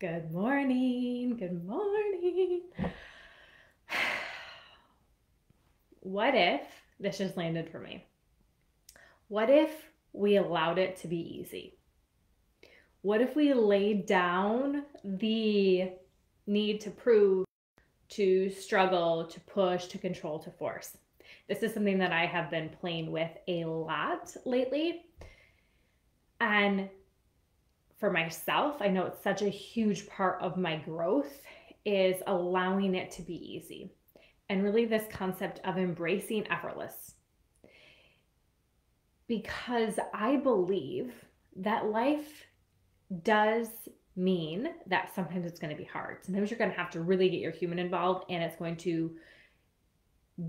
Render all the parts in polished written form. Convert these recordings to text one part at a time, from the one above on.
Good morning. Good morning. What if this just landed for me? What if we allowed it to be easy? What if we laid down the need to prove, to struggle, to push, to control, to force? This is something that I have been playing with a lot lately. And for myself, I know it's such a huge part of my growth is allowing it to be easy. And really this concept of embracing effortless. Because I believe that life does mean that sometimes it's going to be hard. Sometimes you're going to have to really get your human involved and it's going to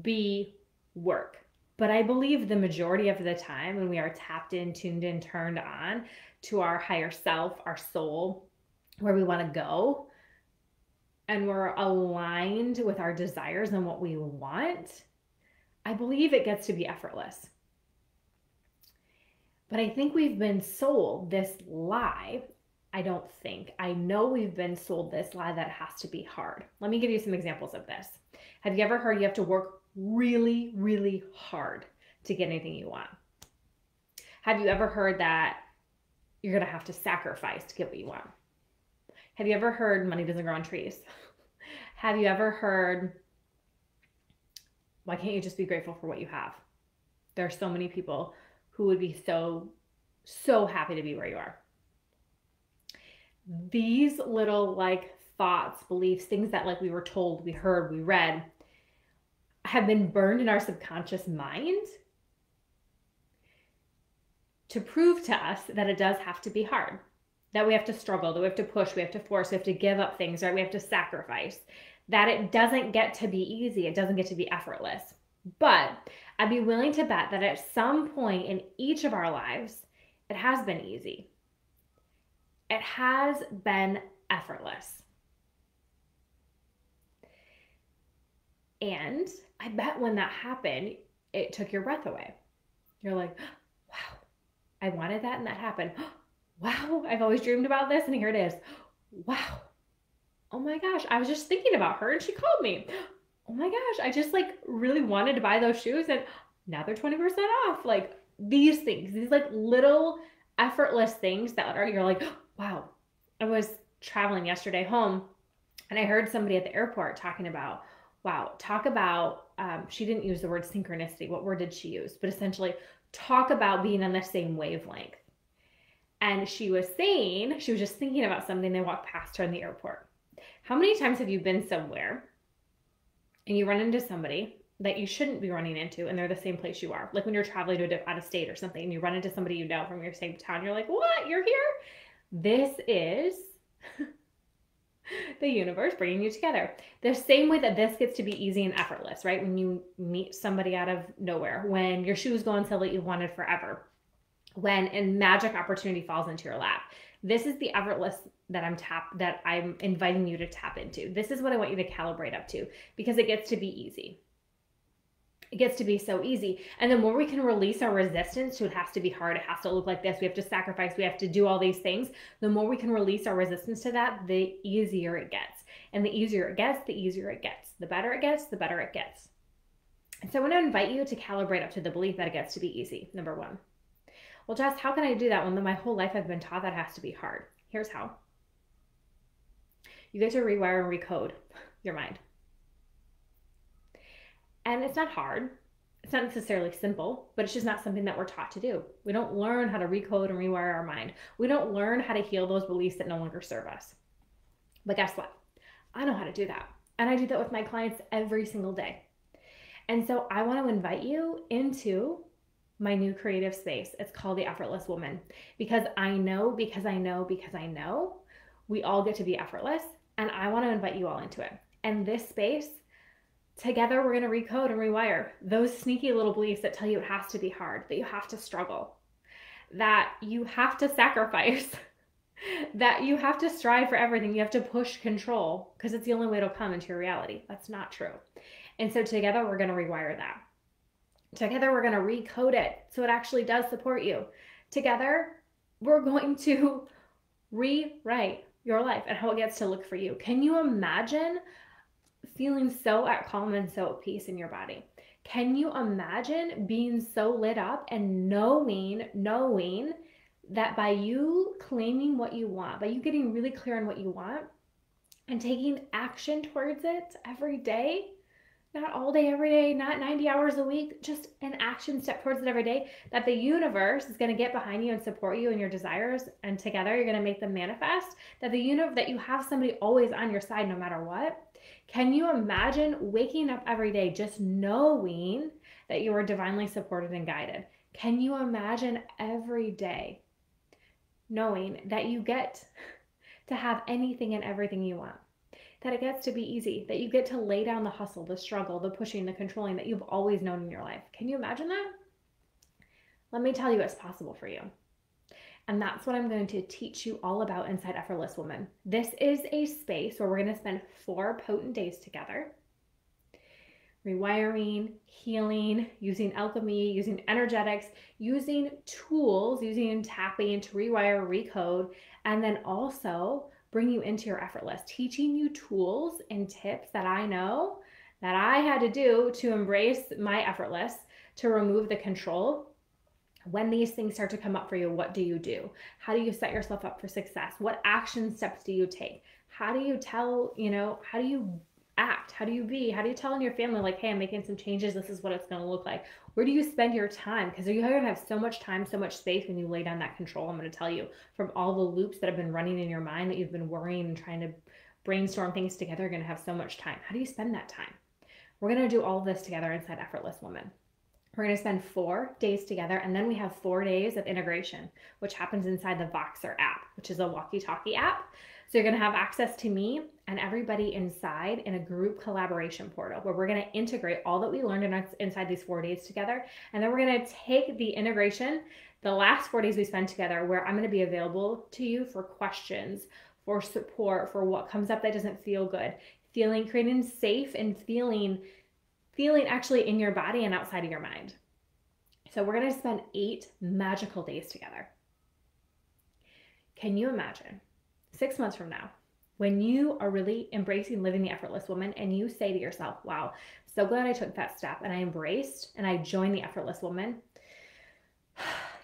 be work. But I believe the majority of the time when we are tapped in, tuned in, turned on to our higher self, our soul, where we want to go, and we're aligned with our desires and what we want, I believe it gets to be effortless. But I think we've been sold this lie. I know we've been sold this lie that it has to be hard. Let me give you some examples of this. Have you ever heard you have to work really, really hard to get anything you want? Have you ever heard that you're going to have to sacrifice to get what you want? Have you ever heard money doesn't grow on trees? Have you ever heard, why can't you just be grateful for what you have? There are so many people who would be so happy to be where you are. These little like thoughts, beliefs, things that like we were told, we heard, we read, have been burned in our subconscious mind to prove to us that it does have to be hard, that we have to struggle, that we have to push, we have to force, we have to give up things, right? We have to sacrifice, that it doesn't get to be easy. It doesn't get to be effortless. But I'd be willing to bet that at some point in each of our lives, it has been easy. It has been effortless. And I bet when that happened, it took your breath away. You're like, wow, I wanted that and that happened. Wow, I've always dreamed about this and here it is. Wow. Oh my gosh, I was just thinking about her and she called me. Oh my gosh, I just like really wanted to buy those shoes and now they're 20% off. Like these things, these like little effortless things that are, you're like, wow. I was traveling yesterday home and I heard somebody at the airport talking about, wow, talk about, she didn't use the word synchronicity. What word did she use? But essentially talk about being on the same wavelength. And she was saying, she was just thinking about something. They walked past her in the airport. How many times have you been somewhere and you run into somebody that you shouldn't be running into and they're the same place you are? Like when you're traveling to out of state or something and you run into somebody you know from your same town, you're like, what? You're here? This is the universe bringing you together. The same way that this gets to be easy and effortless, right? When you meet somebody out of nowhere, when your shoes go on sale that you wanted forever, when a magic opportunity falls into your lap. This is the effortless that I'm inviting you to tap into. This is what I want you to calibrate up to because it gets to be easy. It gets to be so easy. And the more we can release our resistance to it has to be hard, it has to look like this, we have to sacrifice, we have to do all these things. The more we can release our resistance to that, the easier it gets. And the easier it gets, the easier it gets. The better it gets, the better it gets. And so I want to invite you to calibrate up to the belief that it gets to be easy, number one. Well, Jess, how can I do that when my whole life I've been taught that it has to be hard? Here's how. You get to rewire and recode your mind. And it's not hard. It's not necessarily simple, but it's just not something that we're taught to do. We don't learn how to recode and rewire our mind. We don't learn how to heal those beliefs that no longer serve us. But guess what? I know how to do that. And I do that with my clients every single day. And so I want to invite you into my new creative space. It's called The Effortless Woman. Because I know, we all get to be effortless. And I want to invite you all into it. And this space, together, we're going to recode and rewire those sneaky little beliefs that tell you it has to be hard, that you have to struggle, that you have to sacrifice, that you have to strive for everything. You have to push control because it's the only way it'll come into your reality. That's not true. And so together, we're going to rewire that. Together, we're going to recode it so it actually does support you. Together, we're going to rewrite your life and how it gets to look for you. Can you imagine feeling so at calm and so at peace in your body? Can you imagine being so lit up and knowing that by you claiming what you want, by you getting really clear on what you want and taking action towards it every day, not all day every day, not 90 hours a week, just an action step towards it every day, that the universe is going to get behind you and support you in your desires, and together you're going to make them manifest, that the universe, that you have somebody always on your side no matter what. Can you imagine waking up every day just knowing that you are divinely supported and guided? Can you imagine every day knowing that you get to have anything and everything you want? That it gets to be easy, that you get to lay down the hustle, the struggle, the pushing, the controlling that you've always known in your life. Can you imagine that? Let me tell you, it's possible for you. And that's what I'm going to teach you all about inside Effortless Woman. This is a space where we're going to spend 4 potent days together, rewiring, healing, using alchemy, using energetics, using tools, using tapping to rewire, recode, and then also bring you into your effortless, teaching you tools and tips that I know that I had to do to embrace my effortless, to remove the control. When these things start to come up for you, what do you do? How do you set yourself up for success? What action steps do you take? How do you tell, how do you act? How do you be? How do you tell in your family, like, hey, I'm making some changes. This is what it's going to look like. Where do you spend your time? Because you're going to have so much time, so much space when you lay down that control. I'm going to tell you, from all the loops that have been running in your mind that you've been worrying and trying to brainstorm things together, you're going to have so much time. How do you spend that time? We're going to do all this together inside Effortless Woman. We're going to spend 4 days together, and then we have 4 days of integration, which happens inside the Voxer app, which is a walkie-talkie app. So you're going to have access to me and everybody inside in a group collaboration portal, where we're going to integrate all that we learned inside these 4 days together. And then we're going to take the integration, the last 4 days we spend together, where I'm going to be available to you for questions, for support, for what comes up that doesn't feel good, creating safe and feeling actually in your body and outside of your mind. So we're going to spend 8 magical days together. Can you imagine 6 months from now, when you are really embracing living the effortless woman, and you say to yourself, wow, so glad I took that step and I embraced and I joined the effortless woman.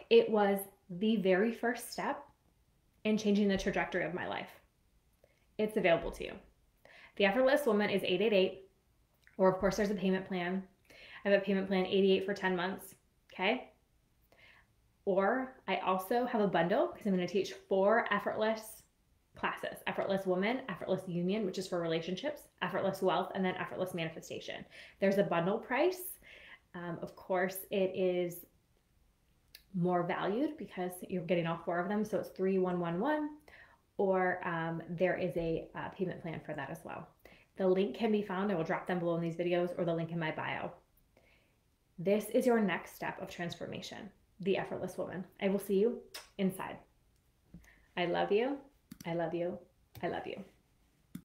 It was the very first step in changing the trajectory of my life. It's available to you. The Effortless Woman is 888. Or of course, there's a payment plan. I have a payment plan, $88 for 10 months, okay? Or I also have a bundle, because I'm going to teach 4 effortless classes: Effortless Woman, Effortless Union, which is for relationships, Effortless Wealth, and then Effortless Manifestation. There's a bundle price. Of course, it is more valued because you're getting all 4 of them, so it's $3,111. Or there is a payment plan for that as well. The link can be found. I will drop them below in these videos, or the link in my bio. This is your next step of transformation, the Effortless Woman. I will see you inside. I love you. I love you. I love you.